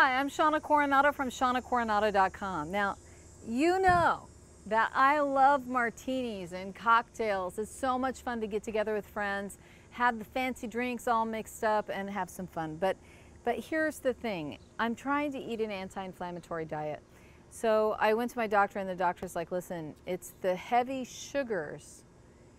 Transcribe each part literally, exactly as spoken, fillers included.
Hi, I'm Shauna Coronado from shauna coronado dot com. Now, you know that I love martinis and cocktails. It's so much fun to get together with friends, have the fancy drinks all mixed up, and have some fun. But, but here's the thing. I'm trying to eat an anti-inflammatory diet. So I went to my doctor, and the doctor's like, listen, it's the heavy sugars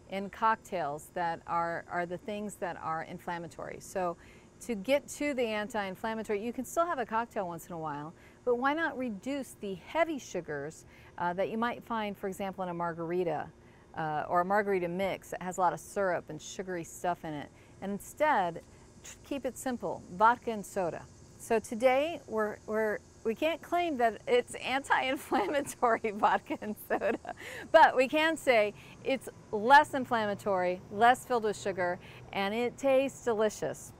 in cocktails that are, are the things that are inflammatory. So to get to the anti-inflammatory, you can still have a cocktail once in a while, but why not reduce the heavy sugars uh, that you might find, for example, in a margarita uh, or a margarita mix that has a lot of syrup and sugary stuff in it, and instead keep it simple, vodka and soda. So today, we're, we're, we can't claim that it's anti-inflammatory vodka and soda, but we can say it's less inflammatory, less filled with sugar, and it tastes delicious.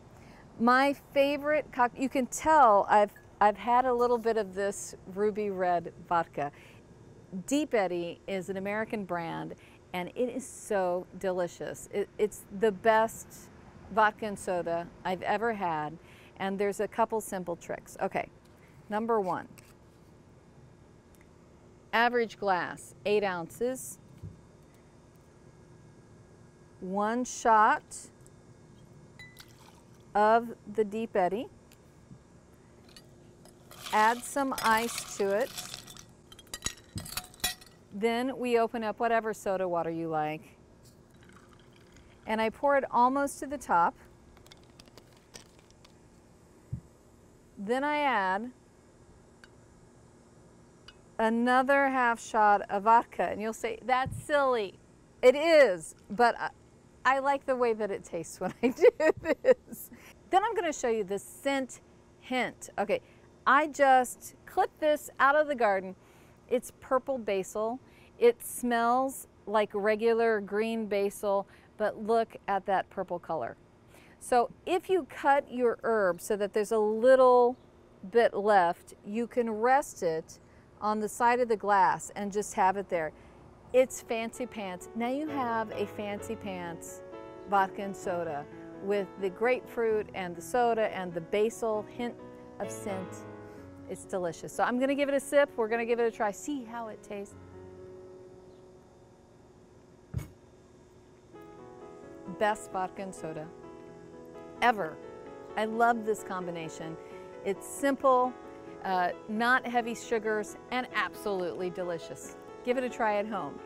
My favorite cocktail, you can tell I've, I've had a little bit of this ruby red vodka. Deep Eddy is an American brand, and it is so delicious. It, it's the best vodka and soda I've ever had. And there's a couple simple tricks. Okay, number one, average glass, eight ounces, one shot of the Deep Eddy, add some ice to it, then we open up whatever soda water you like, and I pour it almost to the top. Then I add another half shot of vodka, and you'll say, that's silly. It is, but I, I like the way that it tastes when I do this. Then I'm gonna show you the scent hint. Okay, I just clipped this out of the garden. It's purple basil. It smells like regular green basil, but look at that purple color. So if you cut your herb so that there's a little bit left, you can rest it on the side of the glass and just have it there. It's fancy pants. Now you have a fancy pants vodka and soda with the grapefruit and the soda and the basil hint of scent. It's delicious. So I'm gonna give it a sip. We're gonna give it a try. See how it tastes. Best vodka and soda ever. I love this combination. It's simple, uh, not heavy sugars, and absolutely delicious. Give it a try at home.